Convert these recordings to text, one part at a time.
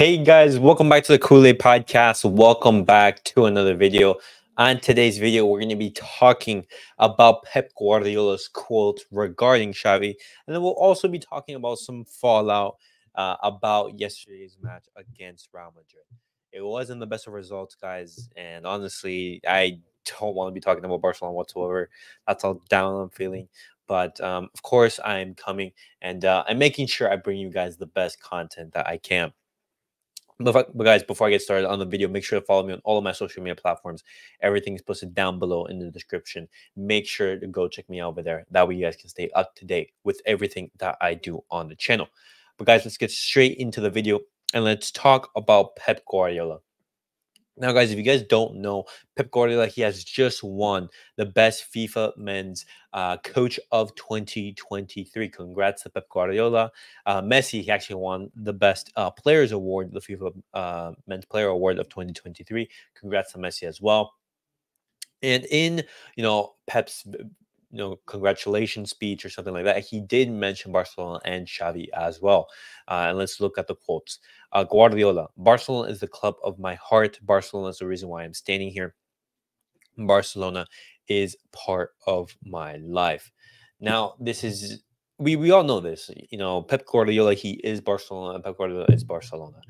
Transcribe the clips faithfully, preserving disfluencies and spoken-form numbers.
Hey guys, welcome back to the Kool-Aid Podcast. Welcome back to another video. On today's video, we're going to be talking about Pep Guardiola's quote regarding Xavi. And then we'll also be talking about some fallout uh, about yesterday's match against Real Madrid. It wasn't the best of results, guys. And honestly, I don't want to be talking about Barcelona whatsoever. That's how down I'm feeling. But um, of course, I'm coming and uh, I'm making sure I bring you guys the best content that I can. But guys, before I get started on the video, make sure to follow me on all of my social media platforms. Everything is posted down below in the description. Make sure to go check me out over there. That way you guys can stay up to date with everything that I do on the channel. But guys, let's get straight into the video and let's talk about Pep Guardiola. Now, guys, if you guys don't know, Pep Guardiola, he has just won the best FIFA men's uh, coach of twenty twenty-three. Congrats to Pep Guardiola. Uh, Messi, he actually won the best uh, players award, the FIFA uh, men's player award of twenty twenty-three. Congrats to Messi as well. And in, you know, Pep's, you know, congratulations speech or something like that, he did mention Barcelona and Xavi as well. Uh, and let's look at the quotes. Uh, Guardiola: Barcelona is the club of my heart. Barcelona is the reason why I'm standing here. Barcelona is part of my life. Now, this is, we, we all know this. You know, Pep Guardiola, he is Barcelona, and Pep Guardiola is Barcelona.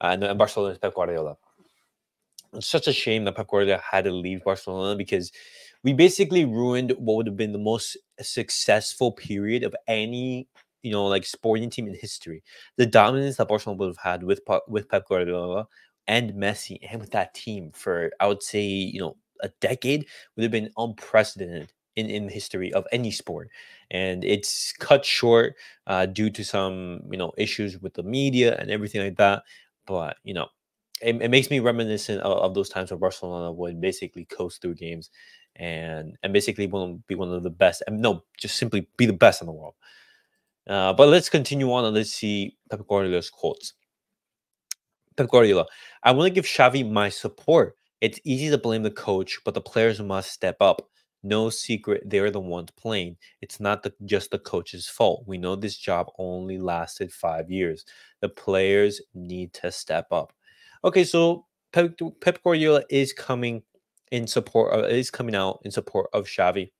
Uh, and Barcelona is Pep Guardiola. It's such a shame that Pep Guardiola had to leave Barcelona because we basically ruined what would have been the most successful period of any, you know, like sporting team in history. The dominance that Barcelona would have had with with Pep Guardiola and Messi and with that team for, I would say, you know, a decade would have been unprecedented in in the history of any sport. And it's cut short uh, due to some, you know, issues with the media and everything like that. But, you know, it, it makes me reminiscent of, of those times where Barcelona would basically coast through games and and basically will be one of the best, and no, just simply be the best in the world. Uh, but let's continue on and let's see Pep Guardiola's quotes. Pep Guardiola: I want to give Xavi my support. It's easy to blame the coach, but the players must step up. No secret, they're the ones playing. It's not the, just the coach's fault. We know this job only lasted five years. The players need to step up. Okay, so Pep, Pep Guardiola is coming in support of, is coming out in support of Xavi.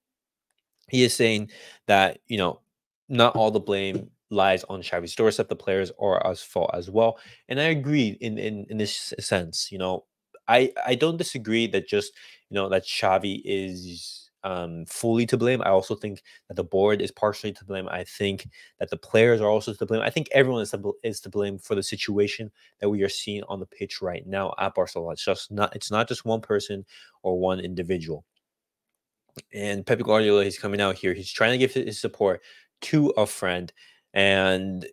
He is saying that, you know, not all the blame lies on Xavi's doorstep. The players are at fault as well. And I agree in, in, in this sense. You know, I, I don't disagree that just, you know, that Xavi is um, fully to blame. I also think that the board is partially to blame. I think that the players are also to blame. I think everyone is to, is to blame for the situation that we are seeing on the pitch right now at Barcelona. It's just not, it's not just one person or one individual. And Pep Guardiola, he's coming out here. He's trying to give his support to a friend, and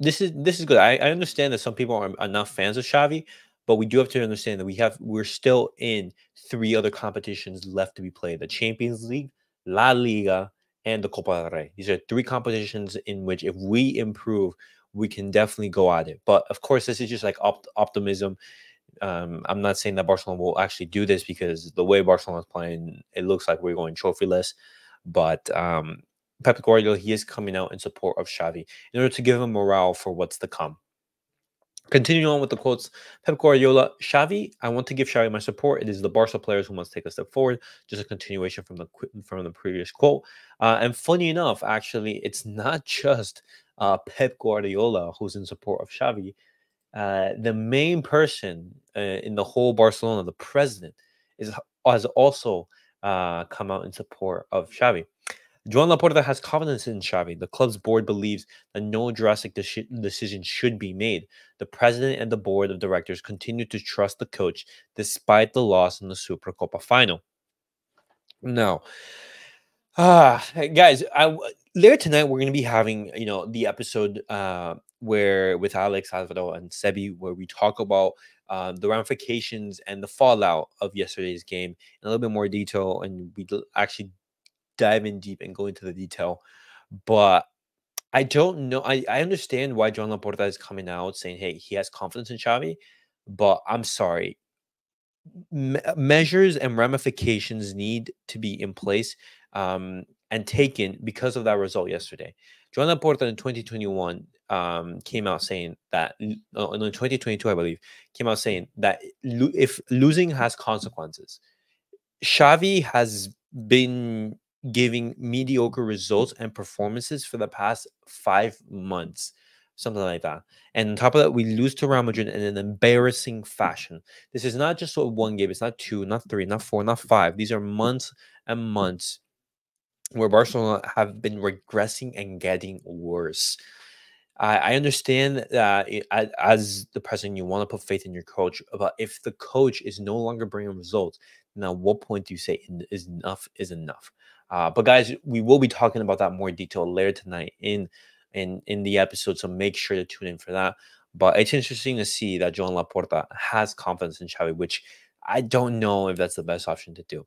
this is this is good. I, I understand that some people are, are not fans of Xavi, but we do have to understand that we have we're still in three other competitions left to be played: the Champions League, LaLiga, and the Copa del Rey. These are three competitions in which, if we improve, we can definitely go at it. But of course, this is just like op optimism. Um, I'm not saying that Barcelona will actually do this because the way Barcelona is playing, it looks like we're going trophyless. But um, Pep Guardiola, he is coming out in support of Xavi in order to give him morale for what's to come. Continuing on with the quotes, Pep Guardiola: Xavi, I want to give Xavi my support. It is the Barca players who must take a step forward. Just a continuation from the from the previous quote. Uh, and funny enough, actually, it's not just uh, Pep Guardiola who's in support of Xavi. Uh, the main person uh, in the whole Barcelona, the president, is has also uh, come out in support of Xavi. Joan Laporta has confidence in Xavi. The club's board believes that no drastic de decision should be made. The president and the board of directors continue to trust the coach despite the loss in the Supercopa final. Now, uh, guys, I, later tonight we're going to be having, you know, the episode uh, where with Alex, Alvaro, and Sebi, where we talk about Uh, the ramifications and the fallout of yesterday's game in a little bit more detail, and we actually dive in deep and go into the detail. But I don't know. I, I understand why Joan Laporta is coming out saying, hey, he has confidence in Xavi, but I'm sorry. Me measures and ramifications need to be in place um, and taken because of that result yesterday. Joan Laporta in twenty twenty-one um, came out saying that in twenty twenty-two, I believe, came out saying that lo if losing has consequences. Xavi has been giving mediocre results and performances for the past five months, something like that. And on top of that, we lose to Real Madrid in an embarrassing fashion. This is not just one game. It's not two, not three, not four, not five. These are months and months where Barcelona have been regressing and getting worse. I, I understand that it, as the president, you want to put faith in your coach, but if the coach is no longer bringing results, now what point do you say is enough is enough? Uh, but guys, we will be talking about that more in detail later tonight in in in the episode, so make sure to tune in for that. But it's interesting to see that Joan Laporta has confidence in Xavi, which I don't know if that's the best option to do.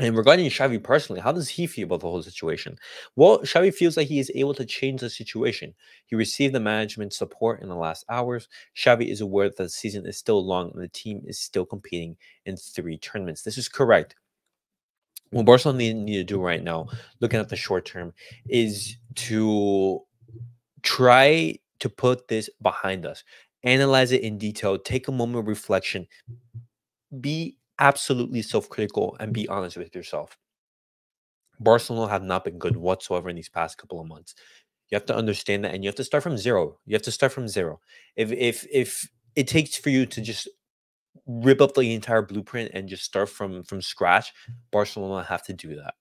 And regarding Xavi personally, how does he feel about the whole situation? Well, Xavi feels like he is able to change the situation. He received the management support in the last hours. Xavi is aware that the season is still long and the team is still competing in three tournaments. This is correct. What Barcelona need, need to do right now, looking at the short term, is to try to put this behind us. Analyze it in detail. Take a moment of reflection. Be absolutely self-critical and be honest with yourself. Barcelona have not been good whatsoever in these past couple of months. You have to understand that, and you have to start from zero. You have to start from zero. If, if, if it takes for you to just rip up the entire blueprint and just start from from scratch, Barcelona have to do that,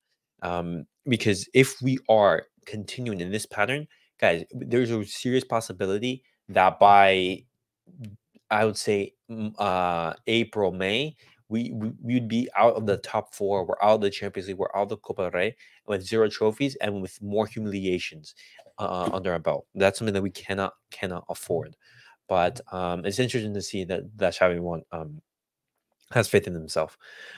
um because if we are continuing in this pattern, guys, there's a serious possibility that by I would say uh April, May, we we would be out of the top four. We're out of the Champions League. We're out of the Copa del Rey with zero trophies and with more humiliations uh under our belt. That's something that we cannot cannot afford. But um, it's interesting to see that that Xavi won, um, has faith in himself.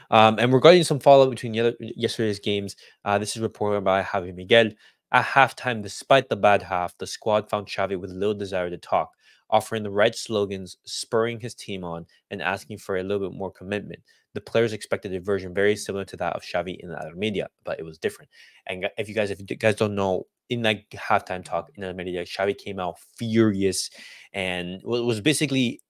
Um, and regarding some follow-up between the other, yesterday's games, uh, this is reported by Javi Miguel. At halftime, despite the bad half, the squad found Xavi with little desire to talk, offering the right slogans, spurring his team on, and asking for a little bit more commitment. The players expected a version very similar to that of Xavi in La Liga, but it was different. And if you guys, if you guys don't know, in that halftime talk in the media, Xavi came out furious and was basically,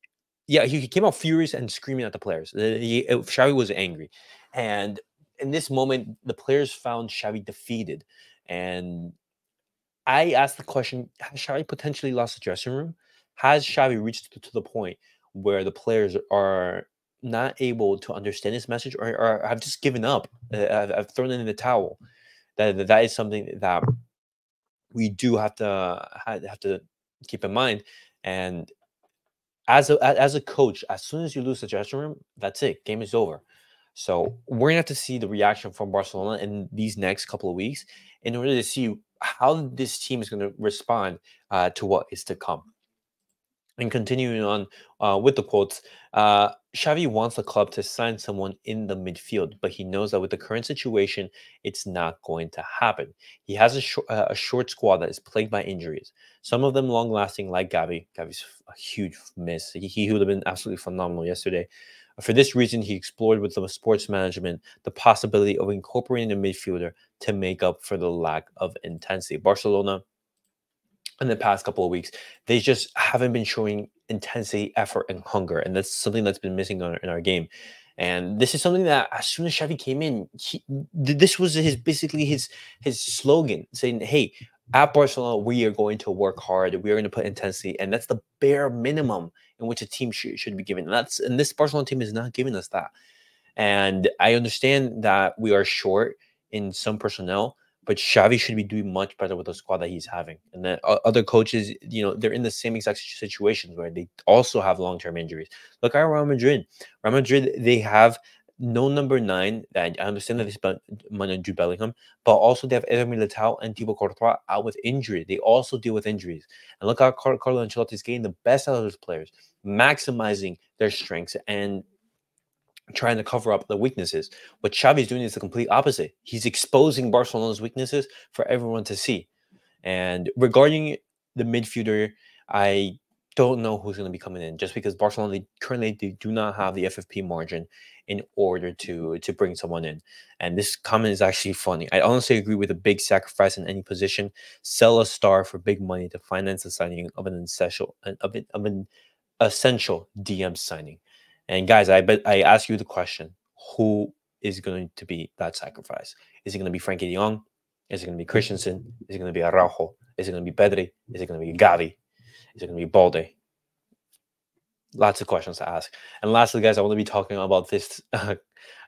yeah, he came out furious and screaming at the players. He, Xavi was angry. And in this moment, the players found Xavi defeated. And I asked the question, has Xavi potentially lost the dressing room? Has Xavi reached to the point where the players are not able to understand this message, or, or have just given up? I've, I've thrown in the towel. That, that is something that we do have to have to keep in mind. And as a as a coach, as soon as you lose the dressing room, that's it. Game is over. So we're gonna have to see the reaction from Barcelona in these next couple of weeks in order to see how this team is gonna respond uh, to what is to come. And continuing on uh, with the quotes, uh, Xavi wants the club to sign someone in the midfield, but he knows that with the current situation, it's not going to happen. He has a, sh uh, a short squad that is plagued by injuries, some of them long-lasting, like Gavi. Gavi's a huge miss. He, he would have been absolutely phenomenal yesterday. For this reason, he explored with the sports management the possibility of incorporating a midfielder to make up for the lack of intensity. Barcelona, in the past couple of weeks, they just haven't been showing intensity, effort, and hunger. And that's something that's been missing in our game. And this is something that as soon as Xavi came in, he, this was his basically his his slogan, saying, hey, at Barcelona, we are going to work hard. We are going to put intensity. And that's the bare minimum in which a team should, should be given. And, that's, and this Barcelona team is not giving us that. And I understand that we are short in some personnel, but Xavi should be doing much better with the squad that he's having. And then other coaches, you know, they're in the same exact situations where they also have long-term injuries. Look at Real Madrid. Real Madrid, they have no number nine. I understand that they spent money on Jude Bellingham, but also they have Éder Militão and Thibaut Courtois out with injury. They also deal with injuries. And look how Carlo Ancelotti is getting the best out of those players, maximizing their strengths and trying to cover up the weaknesses. What Xavi is doing is the complete opposite. He's exposing Barcelona's weaknesses for everyone to see. And regarding the midfielder, I don't know who's going to be coming in, just because Barcelona they currently they do not have the F F P margin in order to to bring someone in. And this comment is actually funny. I honestly agree with a big sacrifice in any position. Sell a star for big money to finance the signing of an essential of an, of an essential D M signing. And guys, I bet I ask you the question: who is going to be that sacrifice? Is it going to be Frankie De Jong? Is it going to be Christensen? Is it going to be Araujo? Is it going to be Pedri? Is it going to be Gavi? Is it going to be Balde? Lots of questions to ask. And lastly, guys, I want to be talking about this uh,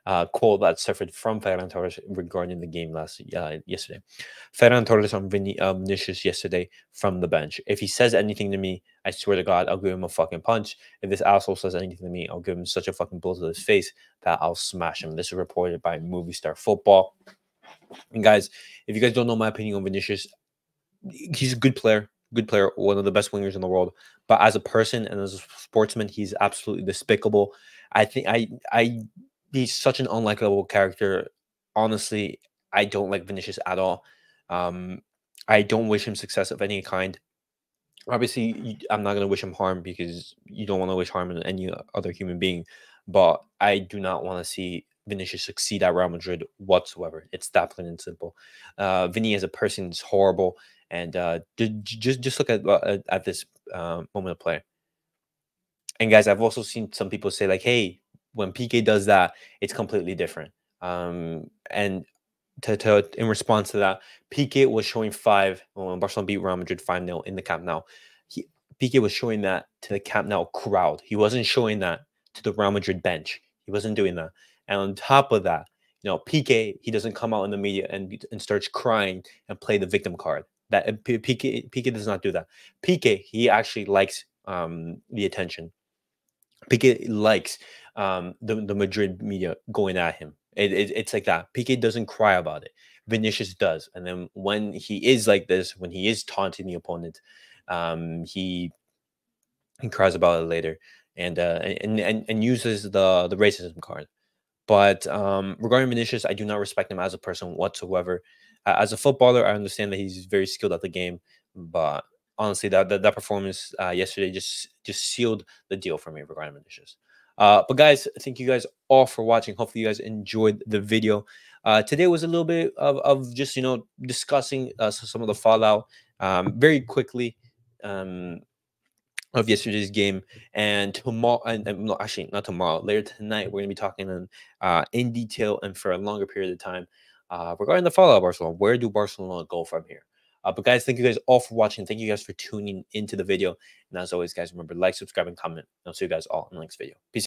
uh, quote that suffered from Ferran Torres regarding the game last uh, yesterday. Ferran Torres on Vin um, Vinicius yesterday from the bench. If he says anything to me, I swear to God, I'll give him a fucking punch. If this asshole says anything to me, I'll give him such a fucking blow to his face that I'll smash him. This is reported by Movie Star Football. And guys, if you guys don't know my opinion on Vinicius, he's a good player. Good player, one of the best wingers in the world. But as a person and as a sportsman, he's absolutely despicable. I think I I he's such an unlikable character. Honestly, I don't like Vinicius at all. Um, I don't wish him success of any kind. Obviously, you, I'm not going to wish him harm, because you don't want to wish harm on any other human being. But I do not want to see Vinicius succeed at Real Madrid whatsoever. It's that plain and simple. Uh, Vinny as a person is horrible. And uh, just just look at at this uh, moment of play. And guys, I've also seen some people say like, "Hey, when Piqué does that, it's completely different." Um, and to, to in response to that, Piqué was showing five when Barcelona beat Real Madrid five nil in the Camp Nou. He, Piqué was showing that to the Camp Nou crowd. He wasn't showing that to the Real Madrid bench. He wasn't doing that. And on top of that, you know, Piqué, he doesn't come out in the media and and starts crying and play the victim card. That Piqué, Piqué does not do that. Piqué, he actually likes um, the attention. Piqué likes um, the, the Madrid media going at him. It, it, it's like that. Piqué doesn't cry about it. Vinicius does. And then when he is like this, when he is taunting the opponent, um, he, he cries about it later and uh, and, and and uses the the racism card. But um, regarding Vinicius, I do not respect him as a person whatsoever. As a footballer, I understand that he's very skilled at the game, but honestly, that that, that performance uh, yesterday just just sealed the deal for me regarding Vinicius. Uh, but guys, thank you guys all for watching. Hopefully, you guys enjoyed the video. Uh, today was a little bit of of just you know discussing uh, some of the fallout um, very quickly um, of yesterday's game, and tomorrow, and, and no, actually not tomorrow, later tonight, we're gonna be talking in, uh, in detail and for a longer period of time. Uh, regarding the fallout of Barcelona, where do Barcelona go from here? Uh, but guys, thank you guys all for watching. Thank you guys for tuning into the video. And as always, guys, remember, like, subscribe, and comment. And I'll see you guys all in the next video. Peace.